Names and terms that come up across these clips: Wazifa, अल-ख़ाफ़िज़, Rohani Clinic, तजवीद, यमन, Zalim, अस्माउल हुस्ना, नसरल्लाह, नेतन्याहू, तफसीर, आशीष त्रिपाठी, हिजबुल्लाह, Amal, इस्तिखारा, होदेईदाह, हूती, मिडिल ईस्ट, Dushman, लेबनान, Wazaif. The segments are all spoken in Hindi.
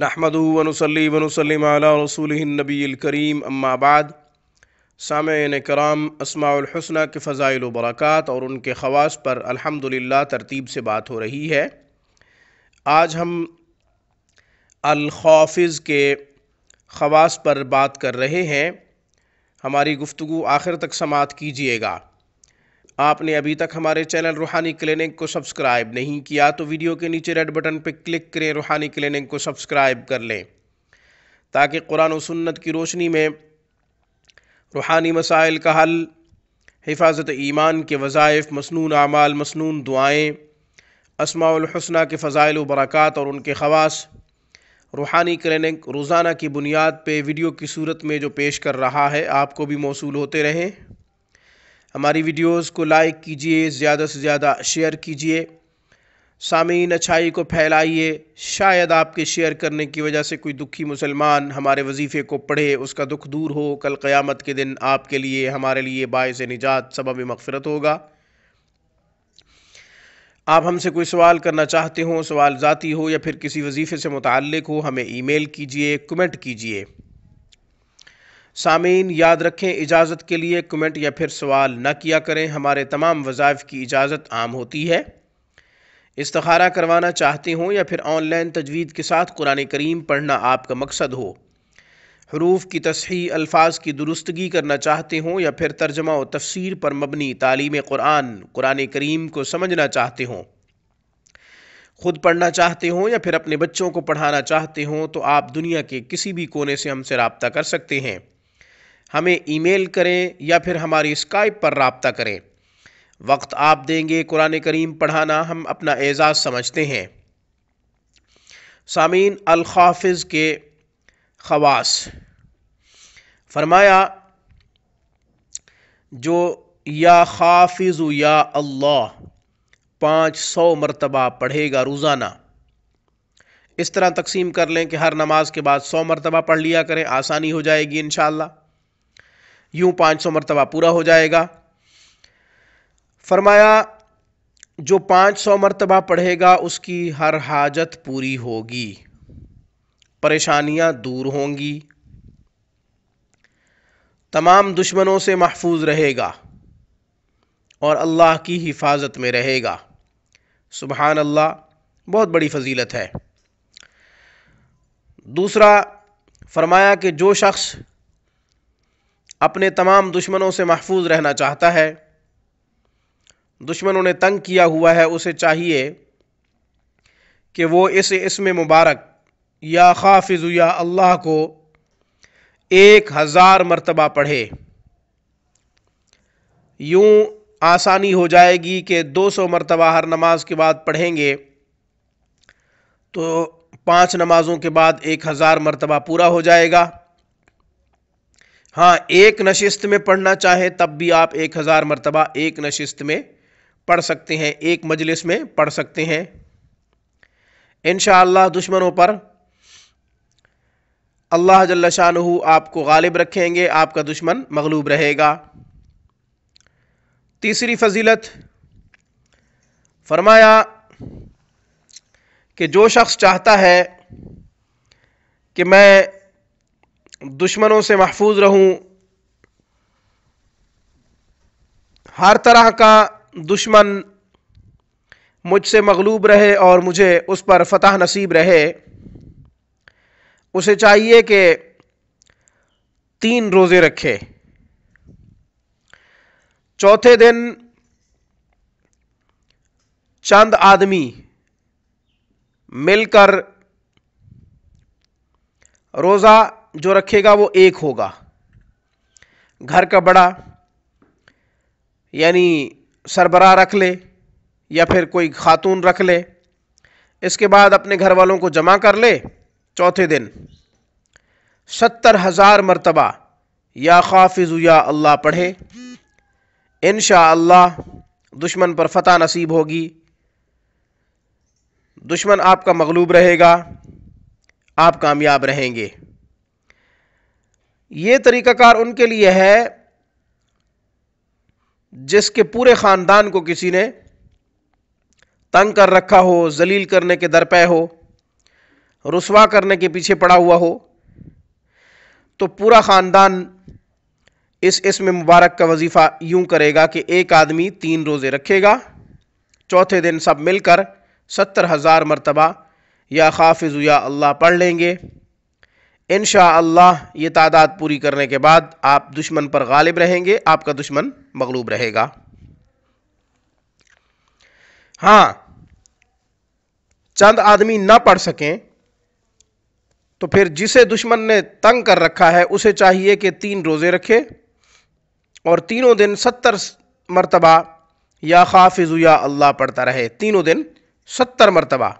नहमदु वनुसल्लिम अला रसूलिहि नबील करीम। अम्मा बाद, सामेईन कराम, अस्माउल हुस्ना के फ़ज़ाइल व बरक़ात और उनके ख़वास पर अल्हम्दुलिल्लाह तरतीब से बात हो रही है। आज हम अल-ख़ाफ़िज़ के ख़वास पर बात कर रहे हैं। हमारी गुफ्तगू आखिर तक समाअत कीजिएगा। आपने अभी तक हमारे चैनल रूहानी क्लिनिक को सब्सक्राइब नहीं किया तो वीडियो के नीचे रेड बटन पर क्लिक करें, रूहानी क्लिनिक को सब्सक्राइब कर लें, ताकि कुरान और सुन्नत की रोशनी में रूहानी मसाइल का हल, हिफाजत ईमान के वज़ाइफ, मसनून आमाल, मसनून दुआएँ, अस्माउल हुस्ना के फ़ज़ाइल व बरक़ात और उनके ख़वास रूहानी क्लिनिक रोज़ाना की बुनियाद पे वीडियो की सूरत में जो पेश कर रहा है, आपको भी मौसूल होते रहें। हमारी वीडियोस को लाइक कीजिए, ज़्यादा से ज़्यादा शेयर कीजिए। सामीन, अच्छाई को फैलाइए। शायद आपके शेयर करने की वजह से कोई दुखी मुसलमान हमारे वजीफ़े को पढ़े, उसका दुख दूर हो, कल क़यामत के दिन आपके लिए, हमारे लिए बायस निजात, सबब मग़फ़िरत होगा। आप हमसे कोई सवाल करना चाहते हो, सवाल ज़ाती हो या फिर किसी वजीफ़े से मुताल्लिक़ हो, हमें ईमेल कीजिए, कमेंट कीजिए। सामीन, याद रखें, इजाज़त के लिए कमेंट या फिर सवाल ना किया करें। हमारे तमाम वज़ाइफ़ की इजाज़त आम होती है। इस्तिखारा करवाना चाहते हों या फिर ऑनलाइन तजवीद के साथ कुरान करीम पढ़ना आपका मकसद हो, हरूफ की तसहीह, अल्फाज की दुरुस्तगी करना चाहते हों या फिर तर्जमा और तफसीर पर मबनी तालीम कुरान करीम को समझना चाहते हों, ख़ुद पढ़ना चाहते हों या फिर अपने बच्चों को पढ़ाना चाहते हों, तो आप दुनिया के किसी भी कोने से हमसे रब्ता कर सकते हैं। हमें ईमेल करें या फिर हमारी स्काइप पर रब्ता करें। वक्त आप देंगे, कुरान करीम पढ़ाना हम अपना एज़ाज़ समझते हैं। सामीन, अल-खाफ़िज़ के ख़वास, फरमाया जो या खाफ़िज़ु या अल्लाह 500 मरतबा पढ़ेगा रोज़ाना। इस तरह तकसीम कर लें कि हर नमाज के बाद 100 मरतबा पढ़ लिया करें, आसानी हो जाएगी इंशाअल्लाह। यूँ 500 मरतबा पूरा हो जाएगा। फरमाया जो 500 मरतबा पढ़ेगा उसकी हर हाजत पूरी होगी, परेशानियां दूर होंगी, तमाम दुश्मनों से महफूज रहेगा और अल्लाह की हिफाजत में रहेगा। सुबहान अल्लाह, बहुत बड़ी फजीलत है। दूसरा फरमाया कि जो शख्स अपने तमाम दुश्मनों से महफूज रहना चाहता है, दुश्मनों ने तंग किया हुआ है, उसे चाहिए कि वो इस इसमें मुबारक या खाफिज़ या अल्लाह को 1000 मरतबा पढ़े। यूँ आसानी हो जाएगी कि 200 मरतबा हर नमाज के बाद पढ़ेंगे तो 5 नमाजों के बाद 1000 मरतबा पूरा हो जाएगा। हाँ, एक नशिस्त में पढ़ना चाहे तब भी आप 1000 मरतबा एक नशिस्त में पढ़ सकते हैं, एक मजलिस में पढ़ सकते हैं। इंशाअल्लाह दुश्मनों पर अल्लाह जल्ल शानुहू आपको गालिब रखेंगे, आपका दुश्मन मगलूब रहेगा। तीसरी फजीलत, फरमाया कि जो शख्स चाहता है कि मैं दुश्मनों से महफूज रहूं, हर तरह का दुश्मन मुझसे मगलूब रहे और मुझे उस पर फतह नसीब रहे, उसे चाहिए कि 3 रोज़े रखे, चौथे दिन चंद आदमी मिलकर रोज़ा जो रखेगा वो 1 होगा। घर का बड़ा यानी सरबरा रख ले या फिर कोई खातून रख ले। इसके बाद अपने घर वालों को जमा कर ले, चौथे दिन 70000 मरतबा या खाफिज़ु या अल्लाह पढ़े। इंशाअल्लाह दुश्मन पर फतह नसीब होगी, दुश्मन आपका मगलूब रहेगा, आप कामयाब रहेंगे। ये तरीक़ाकार उनके लिए है जिसके पूरे ख़ानदान को किसी ने तंग कर रखा हो, जलील करने के दर पे हो, रुसवा करने के पीछे पड़ा हुआ हो, तो पूरा ख़ानदान इस इस्म मुबारक का वजीफ़ा यूँ करेगा कि एक आदमी 3 रोज़े रखेगा, चौथे दिन सब मिलकर 70,000 मरतबा या हाफिज़ या अल्लाह पढ़ लेंगे। इंशाअल्लाह ये तादाद पूरी करने के बाद आप दुश्मन पर गालिब रहेंगे, आपका दुश्मन मगलूब रहेगा। हाँ, चंद आदमी ना पढ़ सकें तो फिर जिसे दुश्मन ने तंग कर रखा है उसे चाहिए कि 3 रोज़े रखे और तीनों दिन 70 मरतबा या हाफिज़ु या अल्लाह पढ़ता रहे। तीनों दिन 70 मरतबा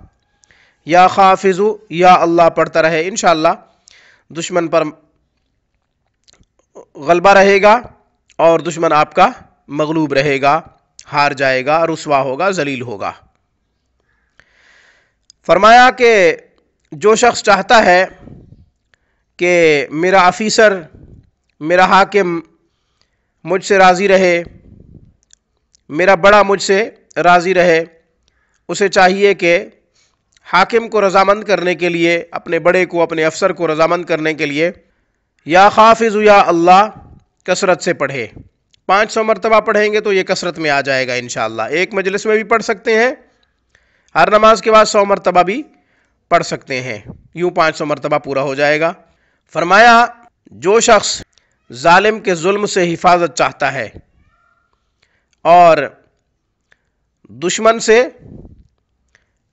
या हाफिज़ु या अल्लाह पढ़ता रहे। इंशाअल्लाह दुश्मन पर गलबा रहेगा और दुश्मन आपका मगलूब रहेगा, हार जाएगा, रुसवा होगा, जलील होगा। फरमाया कि जो शख्स चाहता है कि मेरा ऑफिसर, मेरा हाकिम मुझसे राज़ी रहे, मेरा बड़ा मुझसे राज़ी रहे, उसे चाहिए कि हाकिम को रजामंद करने के लिए, अपने बड़े को, अपने अफसर को रजामंद करने के लिए या हाफिज़ या अल्लाह कसरत से पढ़े। 500 मरतबा पढ़ेंगे तो ये कसरत में आ जाएगा इंशाअल्लाह। एक मजलिस में भी पढ़ सकते हैं, हर नमाज के बाद 100 मरतबा भी पढ़ सकते हैं, यूँ 500 मरतबा पूरा हो जाएगा। फरमाया जो शख्स जालिम के जुल्म से हिफाजत चाहता है और दुश्मन से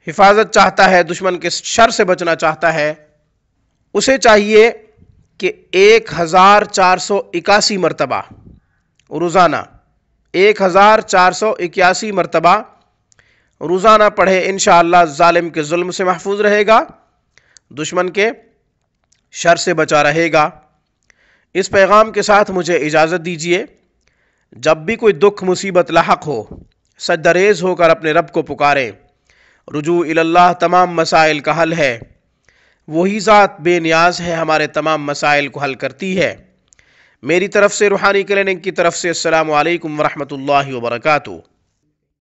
हिफाजत चाहता है, दुश्मन के शर से बचना चाहता है, उसे चाहिए कि 1481 मरतबा रोज़ाना 1481 मरतबा रोज़ाना पढ़े। इंशाअल्लाह जालिम के जुल्म से महफूज रहेगा, दुश्मन के शर से बचा रहेगा। इस पैगाम के साथ मुझे इजाज़त दीजिए। जब भी कोई दुख मुसीबत लाहक हो, सदरेज़ होकर अपने रब को पुकारें। रुजू इल्लाह तमाम मसाइल का हल है, वही ज़ात बेनियाज है, हमारे तमाम मसाइल को हल करती है। मेरी तरफ़ से, रूहानी क्लिनिक की तरफ से, अस्सलामु अलैकुम वरहमतुल्लाहि वबरकातुहू।